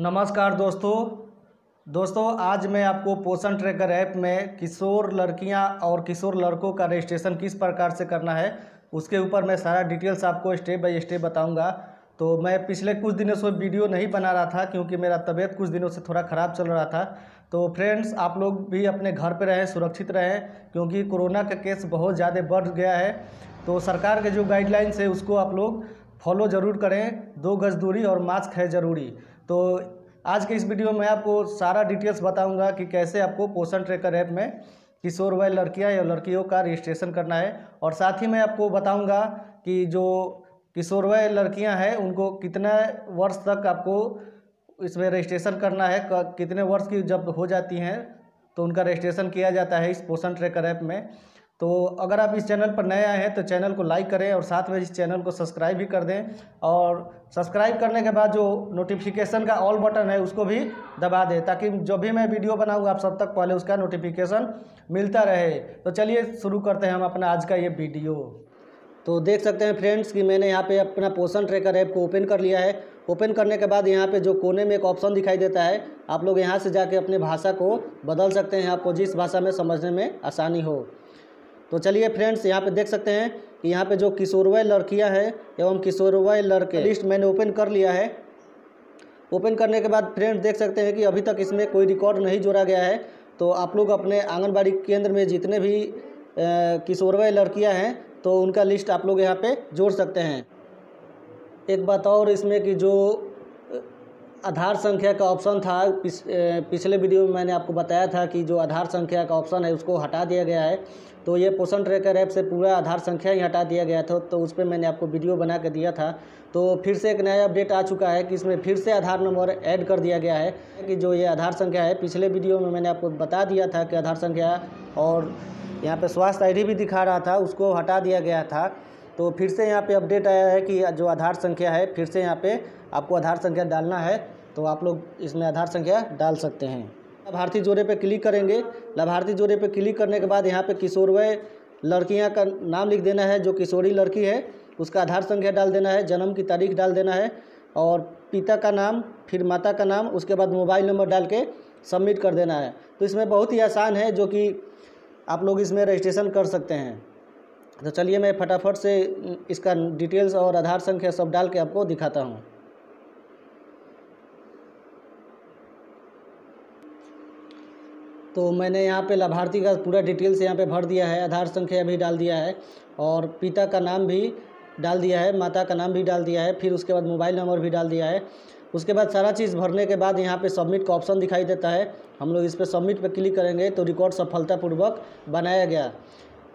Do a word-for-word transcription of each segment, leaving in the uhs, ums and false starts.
नमस्कार दोस्तों दोस्तों आज मैं आपको पोषण ट्रैकर ऐप में किशोर लड़कियां और किशोर लड़कों का रजिस्ट्रेशन किस प्रकार से करना है उसके ऊपर मैं सारा डिटेल्स आपको स्टेप बाय स्टेप बताऊंगा। तो मैं पिछले कुछ दिनों से वीडियो नहीं बना रहा था क्योंकि मेरा तबीयत कुछ दिनों से थोड़ा ख़राब चल रहा था। तो फ्रेंड्स, आप लोग भी अपने घर पर रहें, सुरक्षित रहें, क्योंकि कोरोना का केस बहुत ज़्यादा बढ़ गया है। तो सरकार के जो गाइडलाइंस है उसको आप लोग फॉलो ज़रूर करें। दो गज दूरी और मास्क है ज़रूरी। तो आज के इस वीडियो में आपको सारा डिटेल्स बताऊंगा कि कैसे आपको पोषण ट्रैकर ऐप में किशोर व लड़कियां या लड़कियों का रजिस्ट्रेशन करना है, और साथ ही मैं आपको बताऊंगा कि जो किशोर व लड़कियां हैं उनको कितना वर्ष तक आपको इसमें रजिस्ट्रेशन करना है, कितने वर्ष की जब हो जाती हैं तो उनका रजिस्ट्रेशन किया जाता है इस पोषण ट्रैकर ऐप में। तो अगर आप इस चैनल पर नए आए हैं तो चैनल को लाइक करें और साथ में इस चैनल को सब्सक्राइब भी कर दें, और सब्सक्राइब करने के बाद जो नोटिफिकेशन का ऑल बटन है उसको भी दबा दें ताकि जब भी मैं वीडियो बनाऊंगा आप सब तक पहले उसका नोटिफिकेशन मिलता रहे। तो चलिए शुरू करते हैं हम अपना आज का ये वीडियो। तो देख सकते हैं फ्रेंड्स कि मैंने यहाँ पे अपना पोषण ट्रैकर ऐप को ओपन कर लिया है। ओपन करने के बाद यहाँ पे जो कोने में एक ऑप्शन दिखाई देता है, आप लोग यहाँ से जाके अपनी भाषा को बदल सकते हैं, आपको जिस भाषा में समझने में आसानी हो। तो चलिए फ्रेंड्स, यहाँ पे देख सकते हैं कि यहाँ पे जो किशोरवय लड़कियाँ हैं एवं किशोरवय लड़के लिस्ट मैंने ओपन कर लिया है। ओपन करने के बाद फ्रेंड्स देख सकते हैं कि अभी तक इसमें कोई रिकॉर्ड नहीं जोड़ा गया है। तो आप लोग अपने आंगनबाड़ी केंद्र में जितने भी किशोरवय लड़कियाँ हैं तो उनका लिस्ट आप लोग यहाँ पे जोड़ सकते हैं। एक बात और इसमें कि जो आधार संख्या का ऑप्शन था, पिछ, पिछले वीडियो में मैंने आपको बताया था कि जो आधार संख्या का ऑप्शन है उसको हटा दिया गया है। तो ये पोषण ट्रैकर ऐप से पूरा आधार संख्या ही हटा दिया गया था, तो उस पर मैंने आपको वीडियो बना के दिया था। तो फिर से एक नया अपडेट आ चुका है कि इसमें फिर से आधार नंबर ऐड कर दिया गया है कि जो ये आधार संख्या है, पिछले वीडियो में मैंने आपको बता दिया था कि आधार संख्या और यहाँ पर स्वास्थ्य आई डी भी दिखा रहा था, उसको हटा दिया गया था। तो फिर से यहाँ पे अपडेट आया है कि जो आधार संख्या है फिर से यहाँ पे आपको आधार संख्या डालना है, तो आप लोग इसमें आधार संख्या डाल सकते हैं। लाभार्थी जोड़े पे क्लिक करेंगे। लाभार्थी जोड़े पे क्लिक करने के बाद यहाँ पे किशोरवय लड़कियाँ का नाम लिख देना है, जो किशोरी लड़की है उसका आधार संख्या डाल देना है, जन्म की तारीख डाल देना है, और पिता का नाम, फिर माता का नाम, उसके बाद मोबाइल नंबर डाल के सबमिट कर देना है। तो इसमें बहुत ही आसान है जो कि आप लोग इसमें रजिस्ट्रेशन कर सकते हैं। तो चलिए मैं फटाफट से इसका डिटेल्स और आधार संख्या सब डाल के आपको दिखाता हूँ। तो मैंने यहाँ पे लाभार्थी का पूरा डिटेल्स यहाँ पे भर दिया है, आधार संख्या भी डाल दिया है, और पिता का नाम भी डाल दिया है, माता का नाम भी डाल दिया है, फिर उसके बाद मोबाइल नंबर भी डाल दिया है। उसके बाद सारा चीज़ भरने के बाद यहाँ पे सबमिट का ऑप्शन दिखाई देता है, हम लोग इस पर सबमिट पर क्लिक करेंगे। तो रिकॉर्ड सफलतापूर्वक बनाया गया,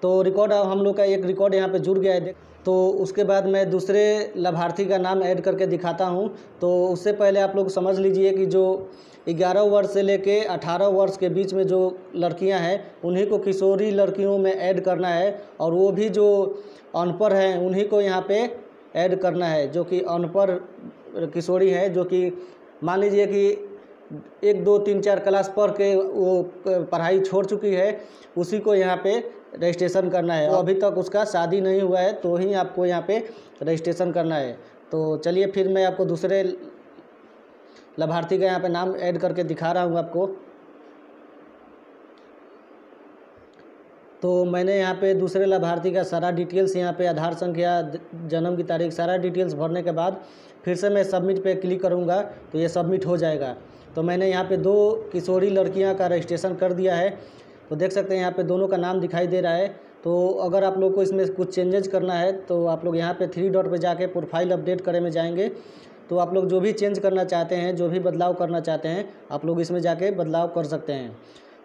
तो रिकॉर्ड हम लोग का एक रिकॉर्ड यहाँ पे जुड़ गया है। तो उसके बाद मैं दूसरे लाभार्थी का नाम ऐड करके दिखाता हूँ। तो उससे पहले आप लोग समझ लीजिए कि जो ग्यारह वर्ष से लेके अठारह वर्ष के बीच में जो लड़कियाँ हैं उन्हीं को किशोरी लड़कियों में ऐड करना है, और वो भी जो अनपढ़ हैं उन्हीं को यहाँ पे ऐड करना है, जो कि अनपढ़ किशोरी है, जो कि मान लीजिए कि एक दो तीन चार क्लास पढ़ के वो पढ़ाई छोड़ चुकी है, उसी को यहाँ पे रजिस्ट्रेशन करना है। तो अभी तक उसका शादी नहीं हुआ है तो ही आपको यहाँ पे रजिस्ट्रेशन करना है। तो चलिए फिर मैं आपको दूसरे लाभार्थी का यहाँ पे नाम ऐड करके दिखा रहा हूँ आपको। तो मैंने यहाँ पे दूसरे लाभार्थी का सारा डिटेल्स यहाँ पे आधार संख्या, जन्म की तारीख, सारा डिटेल्स भरने के बाद फिर से मैं सबमिट पे क्लिक करूँगा तो ये सबमिट हो जाएगा। तो मैंने यहाँ पे दो किशोरी लड़कियाँ का रजिस्ट्रेशन कर दिया है। तो देख सकते हैं यहाँ पे दोनों का नाम दिखाई दे रहा है। तो अगर आप लोग को इसमें कुछ चेंजेज करना है तो आप लोग यहाँ पे थ्री डॉट पे जाके प्रोफाइल अपडेट करे में जाएंगे। तो आप लोग जो भी चेंज करना चाहते हैं, जो भी बदलाव करना चाहते हैं, आप लोग इसमें जाके बदलाव कर सकते हैं।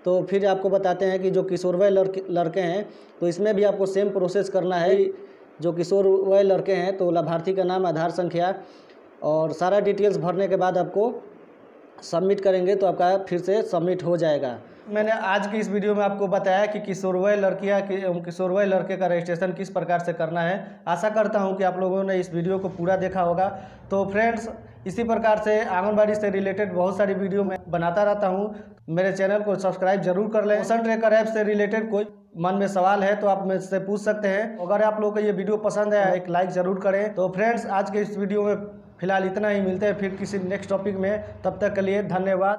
तो फिर आपको बताते हैं कि जो किशोरवय लड़के लड़के हैं तो इसमें भी आपको सेम प्रोसेस करना है। जो किशोरवय लड़के हैं तो लाभार्थी का नाम, आधार संख्या और सारा डिटेल्स भरने के बाद आपको सबमिट करेंगे तो आपका फिर से सबमिट हो जाएगा। मैंने आज की इस वीडियो में आपको बताया कि किशोरवय लड़कियाँ एवं किशोरवय लड़के का रजिस्ट्रेशन किस प्रकार से करना है। आशा करता हूं कि आप लोगों ने इस वीडियो को पूरा देखा होगा। तो फ्रेंड्स, इसी प्रकार से आंगनबाड़ी से रिलेटेड बहुत सारी वीडियो मैं बनाता रहता हूं। मेरे चैनल को सब्सक्राइब जरूर कर लें। पोषण ट्रैकर ऐप से रिलेटेड कोई मन में सवाल है तो आप मुझसे पूछ सकते हैं। अगर आप लोगों को ये वीडियो पसंद है एक लाइक ज़रूर करें। तो फ्रेंड्स, आज के इस वीडियो में फिलहाल इतना ही, मिलते हैं फिर किसी नेक्स्ट टॉपिक में, तब तक के लिए धन्यवाद।